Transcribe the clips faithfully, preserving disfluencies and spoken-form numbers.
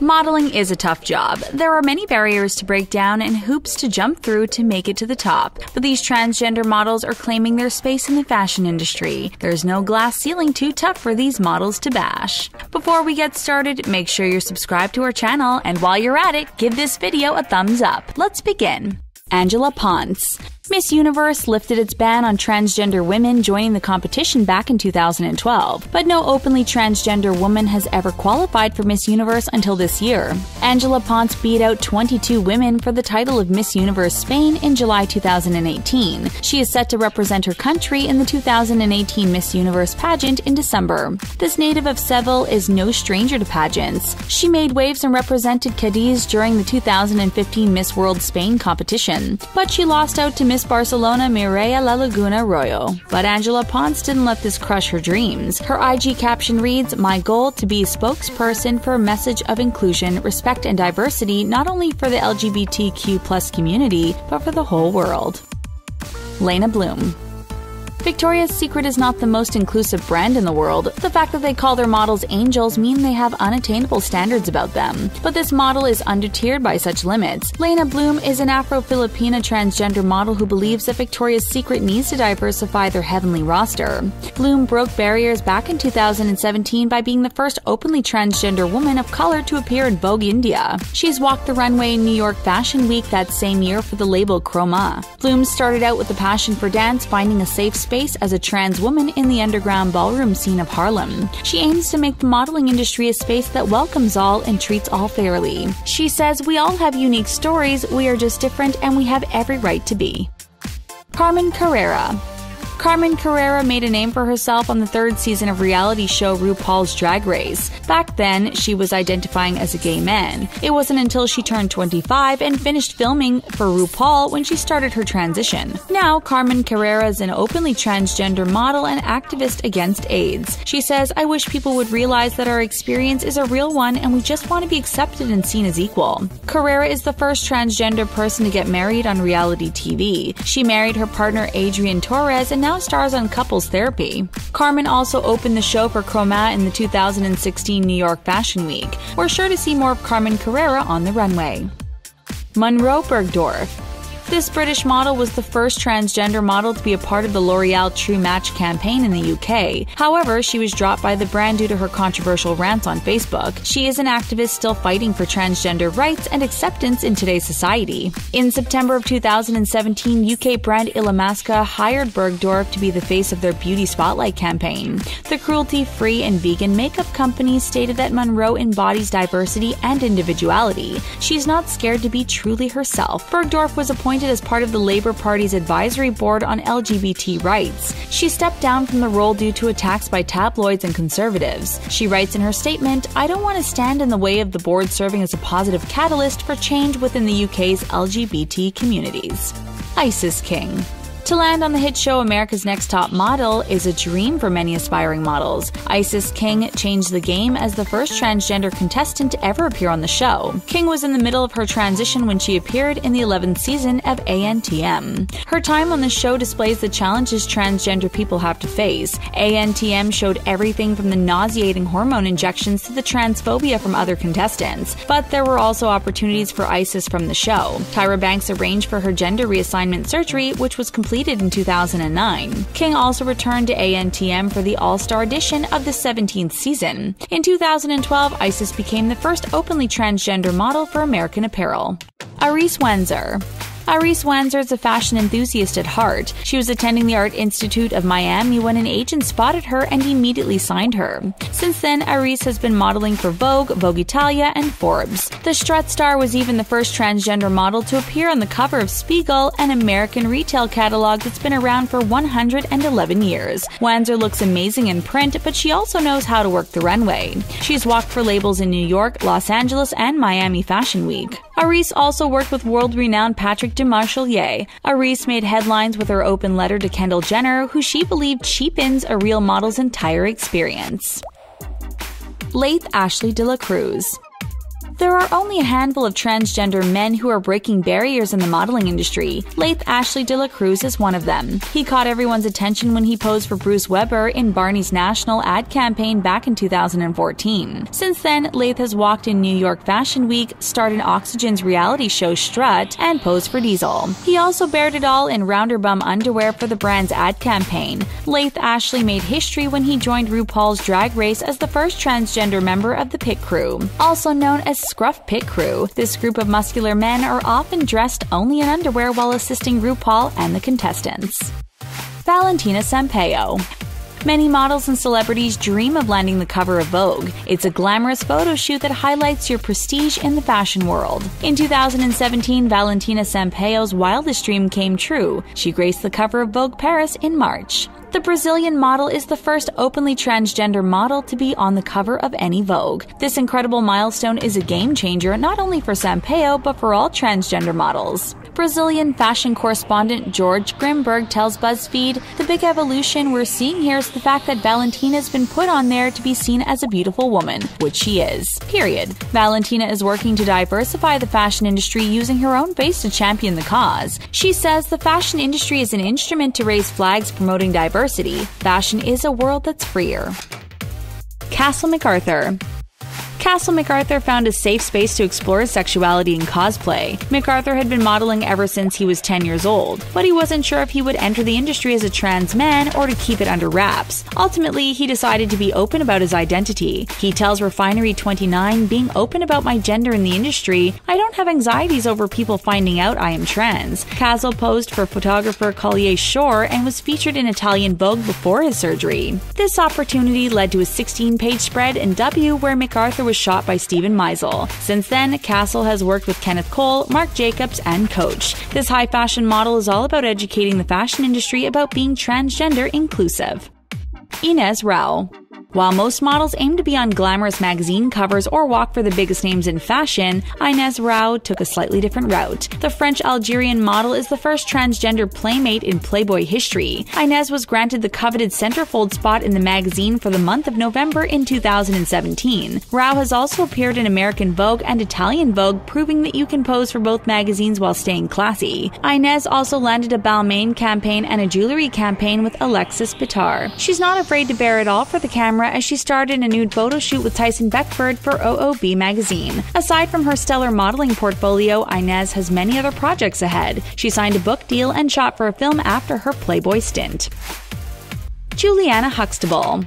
Modeling is a tough job. There are many barriers to break down and hoops to jump through to make it to the top. But these transgender models are claiming their space in the fashion industry. There's no glass ceiling too tough for these models to bash. Before we get started, make sure you're subscribed to our channel, and while you're at it, give this video a thumbs up. Let's begin. Angela Ponce. Miss Universe lifted its ban on transgender women joining the competition back in two thousand twelve, but no openly transgender woman has ever qualified for Miss Universe until this year. Angela Ponce beat out twenty-two women for the title of Miss Universe Spain in July two thousand eighteen. She is set to represent her country in the two thousand eighteen Miss Universe pageant in December. This native of Seville is no stranger to pageants. She made waves and represented Cadiz during the two thousand fifteen Miss World Spain competition, but she lost out to Miss Barcelona Mireia La Laguna Royal. But Angela Ponce didn't let this crush her dreams. Her I G caption reads, "My goal to be spokesperson for a message of inclusion, respect and diversity, not only for the L G B T Q plus community, but for the whole world." Leyna Bloom. Victoria's Secret is not the most inclusive brand in the world. The fact that they call their models angels means they have unattainable standards about them. But this model is undeterred by such limits. Leyna Bloom is an Afro-Filipina transgender model who believes that Victoria's Secret needs to diversify their heavenly roster. Bloom broke barriers back in two thousand seventeen by being the first openly transgender woman of color to appear in Vogue India. She's walked the runway in New York Fashion Week that same year for the label Chroma. Bloom started out with a passion for dance, finding a safe space as a trans woman in the underground ballroom scene of Harlem. She aims to make the modeling industry a space that welcomes all and treats all fairly. She says, "We all have unique stories, we are just different, and we have every right to be." Carmen Carrera. Carmen Carrera made a name for herself on the third season of reality show RuPaul's Drag Race. Back then, she was identifying as a gay man. It wasn't until she turned twenty-five and finished filming for RuPaul when she started her transition. Now, Carmen Carrera is an openly transgender model and activist against AIDS. She says, "I wish people would realize that our experience is a real one and we just want to be accepted and seen as equal." Carrera is the first transgender person to get married on reality T V. She married her partner Adrian Torres and now stars on Couples Therapy. Carmen also opened the show for Chroma in the two thousand sixteen New York Fashion Week. We're sure to see more of Carmen Carrera on the runway. Munroe Bergdorf. This British model was the first transgender model to be a part of the L'Oreal True Match campaign in the U K. However, she was dropped by the brand due to her controversial rants on Facebook. She is an activist still fighting for transgender rights and acceptance in today's society. In September of two thousand seventeen, U K brand Illamasqua hired Bergdorf to be the face of their Beauty Spotlight campaign. The cruelty-free and vegan makeup company stated that Munroe embodies diversity and individuality. She's not scared to be truly herself. Bergdorf was appointed as part of the Labour Party's advisory board on L G B T rights. She stepped down from the role due to attacks by tabloids and conservatives. She writes in her statement, "I don't want to stand in the way of the board serving as a positive catalyst for change within the U K's L G B T communities." Isis King. To land on the hit show America's Next Top Model is a dream for many aspiring models. Isis King changed the game as the first transgender contestant to ever appear on the show. King was in the middle of her transition when she appeared in the eleventh season of A N T M. Her time on the show displays the challenges transgender people have to face. A N T M showed everything from the nauseating hormone injections to the transphobia from other contestants, but there were also opportunities for Isis from the show. Tyra Banks arranged for her gender reassignment surgery, which was completely completed in two thousand nine. King also returned to A N T M for the All-Star edition of the seventeenth season. In two thousand twelve, Isis became the first openly transgender model for American Apparel. Arisce Wanzer. Arisce Wanzer is a fashion enthusiast at heart. She was attending the Art Institute of Miami when an agent spotted her and immediately signed her. Since then, Arisce has been modeling for Vogue, Vogue Italia, and Forbes. The Strut star was even the first transgender model to appear on the cover of Spiegel, an American retail catalog that's been around for one hundred eleven years. Wanzer looks amazing in print, but she also knows how to work the runway. She's walked for labels in New York, Los Angeles, and Miami Fashion Week. Arisce also worked with world-renowned Patrick de Marchelier. Arisce made headlines with her open letter to Kendall Jenner, who she believed cheapens a real model's entire experience. Laith Ashley De La Cruz. There are only a handful of transgender men who are breaking barriers in the modeling industry. Laith Ashley De La Cruz is one of them. He caught everyone's attention when he posed for Bruce Weber in Barney's National ad campaign back in two thousand fourteen. Since then, Laith has walked in New York Fashion Week, starred in Oxygen's reality show Strut, and posed for Diesel. He also bared it all in rounder bum underwear for the brand's ad campaign. Laith Ashley made history when he joined RuPaul's Drag Race as the first transgender member of the Pit Crew, also known as Scruff Pit Crew. This group of muscular men are often dressed only in underwear while assisting RuPaul and the contestants. Valentina Sampaio. Many models and celebrities dream of landing the cover of Vogue. It's a glamorous photo shoot that highlights your prestige in the fashion world. In two thousand seventeen, Valentina Sampaio's wildest dream came true. She graced the cover of Vogue Paris in March. The Brazilian model is the first openly transgender model to be on the cover of any Vogue. This incredible milestone is a game-changer not only for Sampaio but for all transgender models. Brazilian fashion correspondent George Grimberg tells BuzzFeed, "The big evolution we're seeing here is the fact that Valentina's been put on there to be seen as a beautiful woman, which she is. Period. Valentina is working to diversify the fashion industry using her own face to champion the cause. She says the fashion industry is an instrument to raise flags promoting diversity. Fashion is a world that's freer." Castle MacArthur. Castle MacArthur found a safe space to explore his sexuality in cosplay. MacArthur had been modeling ever since he was ten years old, but he wasn't sure if he would enter the industry as a trans man or to keep it under wraps. Ultimately, he decided to be open about his identity. He tells Refinery twenty-nine, "Being open about my gender in the industry, I don't have anxieties over people finding out I am trans." Castle posed for photographer Collier Shore and was featured in Italian Vogue before his surgery. This opportunity led to a sixteen-page spread in W where MacArthur was shot by Stephen Meisel. Since then, Castle has worked with Kenneth Cole, Mark Jacobs, and Coach. This high fashion model is all about educating the fashion industry about being transgender inclusive. Inez Rau. While most models aim to be on glamorous magazine covers or walk for the biggest names in fashion, Inez Rau took a slightly different route. The French-Algerian model is the first transgender playmate in Playboy history. Inez was granted the coveted centerfold spot in the magazine for the month of November in two thousand seventeen. Rau has also appeared in American Vogue and Italian Vogue, proving that you can pose for both magazines while staying classy. Inez also landed a Balmain campaign and a jewelry campaign with Alexis Bittar. She's not afraid to bear it all for the camera, as she starred in a nude photo shoot with Tyson Beckford for O O B magazine. Aside from her stellar modeling portfolio, Inez has many other projects ahead. She signed a book deal and shot for a film after her Playboy stint. Julianna Huxtable.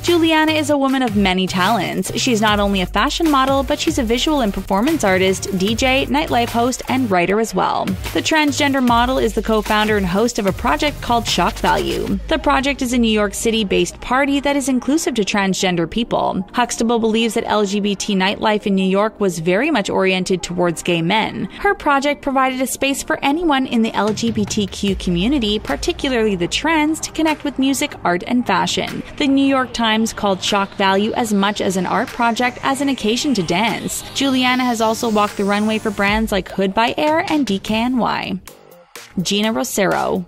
Julianna is a woman of many talents. She's not only a fashion model, but she's a visual and performance artist, D J, nightlife host, and writer as well. The transgender model is the co-founder and host of a project called Shock Value. The project is a New York City-based party that is inclusive to transgender people. Huxtable believes that L G B T nightlife in New York was very much oriented towards gay men. Her project provided a space for anyone in the L G B T Q community, particularly the trans, to connect with music, art, and fashion. The New York Times called Shock Value as much as an art project as an occasion to dance. Julianna has also walked the runway for brands like Hood by Air and D K N Y. Geena Rocero.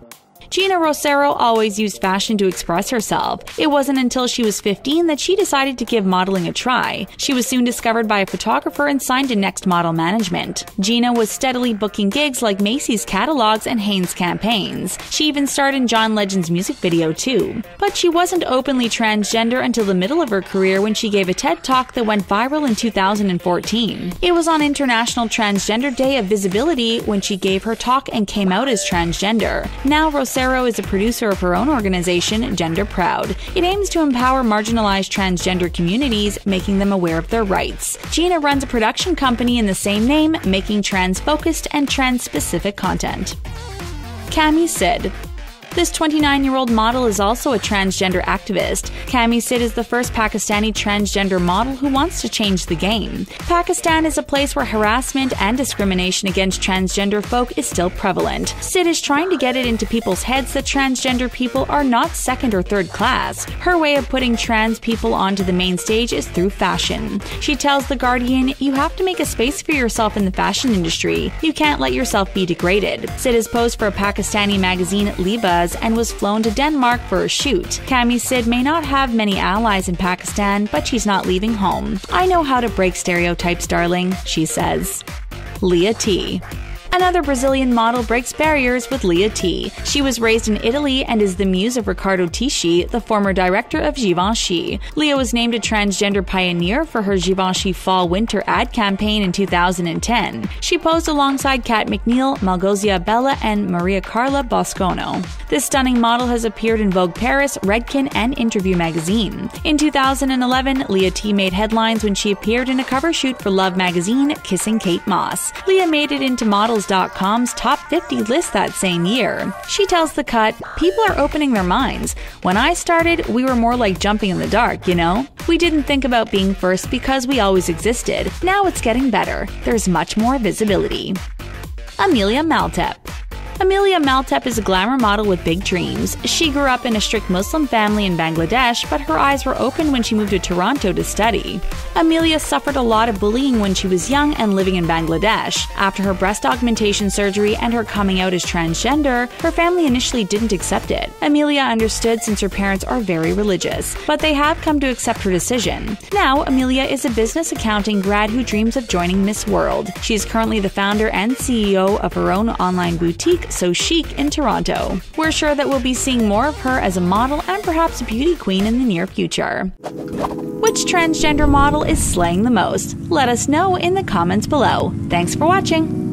Geena Rocero always used fashion to express herself. It wasn't until she was fifteen that she decided to give modeling a try. She was soon discovered by a photographer and signed to Next Model Management. Geena was steadily booking gigs like Macy's catalogs and Hanes campaigns. She even starred in John Legend's music video too. But she wasn't openly transgender until the middle of her career when she gave a TED Talk that went viral in two thousand fourteen. It was on International Transgender Day of Visibility when she gave her talk and came out as transgender. Now Rocero Rocero is a producer of her own organization, Gender Proud. It aims to empower marginalized transgender communities, making them aware of their rights. Geena runs a production company in the same name, making trans-focused and trans-specific content. Kami Sid. This twenty-nine-year-old model is also a transgender activist. Kami Sid is the first Pakistani transgender model who wants to change the game. Pakistan is a place where harassment and discrimination against transgender folk is still prevalent. Sid is trying to get it into people's heads that transgender people are not second or third class. Her way of putting trans people onto the main stage is through fashion. She tells The Guardian, "You have to make a space for yourself in the fashion industry. You can't let yourself be degraded." Sid has posed for a Pakistani magazine, Leba, visas and was flown to Denmark for a shoot. Kami Sid may not have many allies in Pakistan, but she's not leaving home. I know how to break stereotypes, darling, she says. Lea T. Another Brazilian model breaks barriers with Lea T. She was raised in Italy and is the muse of Riccardo Tisci, the former director of Givenchy. Lea was named a transgender pioneer for her Givenchy fall-winter ad campaign in two thousand ten. She posed alongside Kat McNeil, Malgosia Bela, and Maria Carla Boscono. This stunning model has appeared in Vogue Paris, Redken, and Interview magazine. In two thousand eleven, Lea T made headlines when she appeared in a cover shoot for Love magazine, kissing Kate Moss. Lea made it into models dot com's top fifty list that same year. She tells The Cut, "People are opening their minds. When I started, we were more like jumping in the dark, you know? We didn't think about being first because we always existed. Now it's getting better. There's much more visibility." Amelia Maltep. Amelia Maltep is a glamour model with big dreams. She grew up in a strict Muslim family in Bangladesh, but her eyes were opened when she moved to Toronto to study. Amelia suffered a lot of bullying when she was young and living in Bangladesh. After her breast augmentation surgery and her coming out as transgender, her family initially didn't accept it. Amelia understood since her parents are very religious, but they have come to accept her decision. Now, Amelia is a business accounting grad who dreams of joining Miss World. She is currently the founder and C E O of her own online boutique, So Chic, in Toronto. We're sure that we'll be seeing more of her as a model and perhaps a beauty queen in the near future. Which transgender model is slaying the most? Let us know in the comments below. Thanks for watching!